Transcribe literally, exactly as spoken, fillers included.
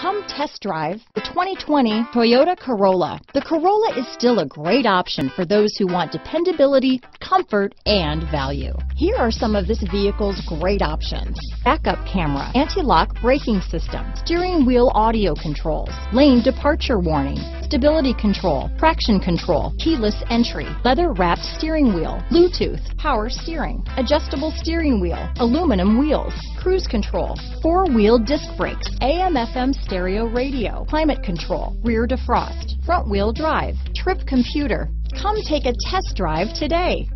Come test drive the twenty twenty Toyota Corolla. The Corolla is still a great option for those who want dependability, comfort, and value. Here are some of this vehicle's great options: backup camera, anti-lock braking system, steering wheel audio controls, lane departure warning, stability control, traction control, keyless entry, leather-wrapped steering wheel, Bluetooth, power steering, adjustable steering wheel, aluminum wheels, cruise control, four-wheel disc brakes, A M F M stereo radio, climate control, rear defrost, front-wheel drive, trip computer. Come take a test drive today.